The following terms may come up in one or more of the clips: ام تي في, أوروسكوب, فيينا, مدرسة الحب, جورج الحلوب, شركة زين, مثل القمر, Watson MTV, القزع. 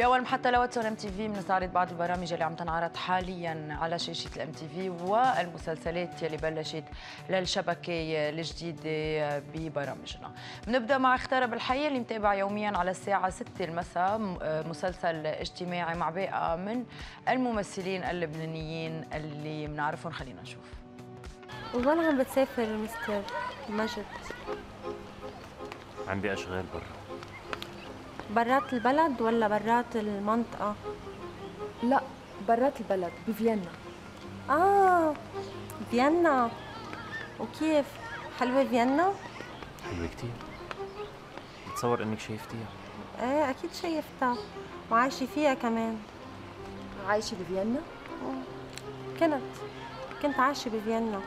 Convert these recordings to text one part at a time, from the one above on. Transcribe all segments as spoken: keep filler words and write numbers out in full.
بأول محطة لواتسون ام تي في بنستعرض بعض البرامج اللي عم تنعرض حاليا على شاشة الام تي في والمسلسلات يلي بلشت للشبكة الجديدة ببرامجنا. بنبدأ مع اختارة بالحياة اللي متابع يوميا على الساعة ستة المساء مسلسل اجتماعي مع باقة من الممثلين اللبنانيين اللي بنعرفهم. خلينا نشوف. والله عم بتسافر مستر مجد. عندي اشغال برا. برات البلد ولا برات المنطقة؟ لا برات البلد بفيينا. آه فيينا، وكيف؟ حلوة فيينا؟ حلوة كتير. بتصور إنك شايفتيها؟ إيه أكيد شايفتها وعايشة فيها كمان. عايشة بفيينا؟ كنت كنت عايشة بفيينا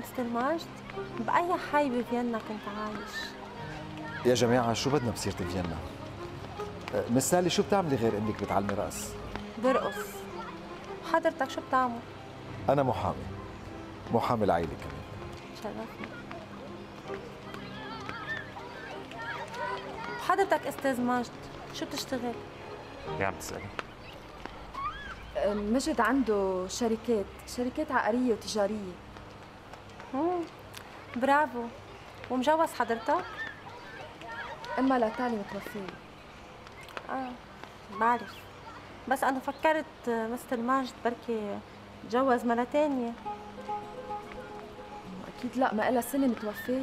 مستر ماجد، بأي حي بفيينا كنت عايش. يا جماعة شو بدنا بسيرة فيينا؟ مس سالي شو بتعملي غير انك بتعلمي رقص؟ برقص. حضرتك شو بتعمل؟ أنا محامي، محامي العيلة كمان. شرفني. وحضرتك أستاذ ماجد شو بتشتغل؟ ليه عم تسألي؟ مجد عنده شركات، شركات عقارية وتجارية. امم برافو. ومجوز حضرتك؟ أما لا تعلي متوفية. آه بعرف، بس أنا فكرت مستر ماجد بركي تجوز مرة تانية. أكيد لا، ما إلها سنة متوفية.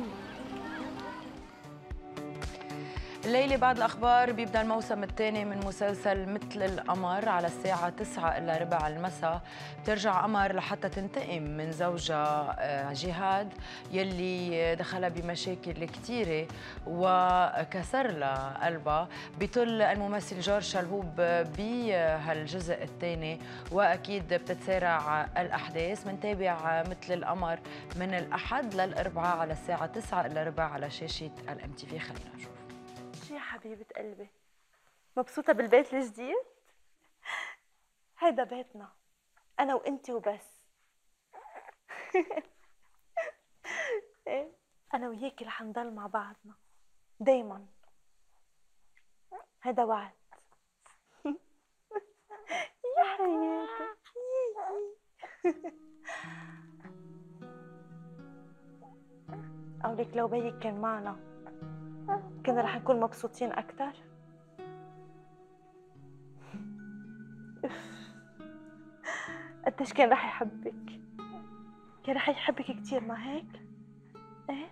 الليلة بعد الأخبار بيبدأ الموسم الثاني من مسلسل مثل القمر على الساعة تسعة إلا ربع المساء. بترجع قمر لحتى تنتقم من زوجها جهاد يلي دخلها بمشاكل كثيرة وكسر لها قلبها. بيطل الممثل جورج الحلوب بهالجزء الثاني وأكيد بتتسارع الأحداث. بنتابع مثل القمر من الأحد للأربعاء على الساعة تسعة إلا ربع على شاشة الام تي في. خلينا نشوف. يا حبيبة قلبي مبسوطة بالبيت الجديد؟ هيدا بيتنا أنا وإنتي وبس. أنا وياكي رح نضل مع بعضنا دايما، هيدا وعد. يا حياتي. أقولك لو بيك كان معنا كنا رح نكون مبسوطين أكثر. قديش كان رح يحبك، كان رح يحبك كثير، ما هيك؟ إيه؟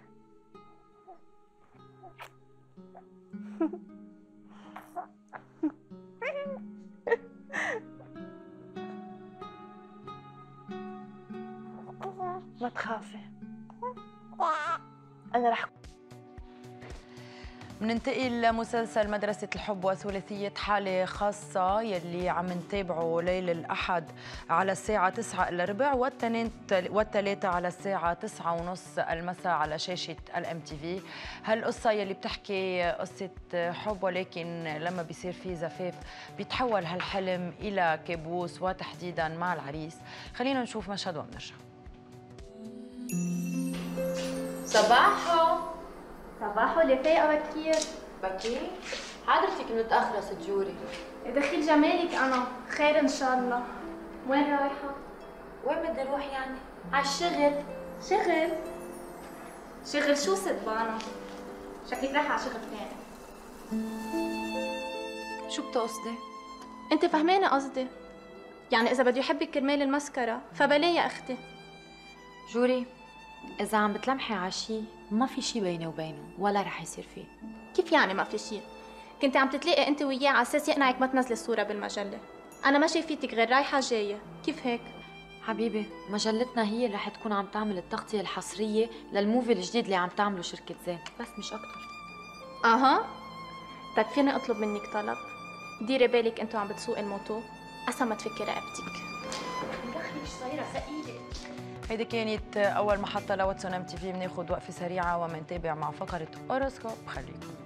ما تخافي أنا رح. بننتقل لمسلسل مدرسة الحب وثلاثية حالة خاصة يلي عم نتابعه ليل الأحد على الساعة تسعة إلا ربع والتنين والتلاتة على الساعة تسعة ونص المساء على شاشة الام تي في. هالقصة يلي بتحكي قصة حب، ولكن لما بيصير فيه زفاف بيتحول هالحلم إلى كابوس وتحديدا مع العريس. خلينا نشوف مشهد وبنرجع. صباحو صباحو اللي فايقة بكير. بكير؟ حضرتك متأخرة ست جوري. دخيل جمالك أنا، خير إن شاء الله. وين رايحة؟ وين بدي أروح يعني؟ عالشغل. شغل؟ شغل شو ست بانا؟ شكلك رايحة على شغل ثاني. شو بتقصدي؟ أنت فهمانة قصدي. يعني إذا بده يحبك كرمال المسكرة فبلا يا أختي. جوري إذا عم بتلمحي على شي ما في شي بيني وبينه ولا رح يصير فيه. كيف يعني ما في شي؟ كنت عم تتلاقي أنت وياه على أساس يقنعك ما تنزلي الصورة بالمجلة، أنا ما شايفتك غير رايحة جاية، كيف هيك؟ حبيبي مجلتنا هي اللي رح تكون عم تعمل التغطية الحصرية للموفي الجديد اللي عم تعمله شركة زين، بس مش أكتر. أها طيب فيني أطلب منك طلب؟ ديري بالك أنتوا عم بتسوقي الموتو، أسا ما تفكي رقبتك. دخلك صايرة ثقيلة. هيدي كانت أول محطة لواتسون ام تي في. بناخد وقفة سريعة ومنتابع مع فقرة أوروسكوب. خليكم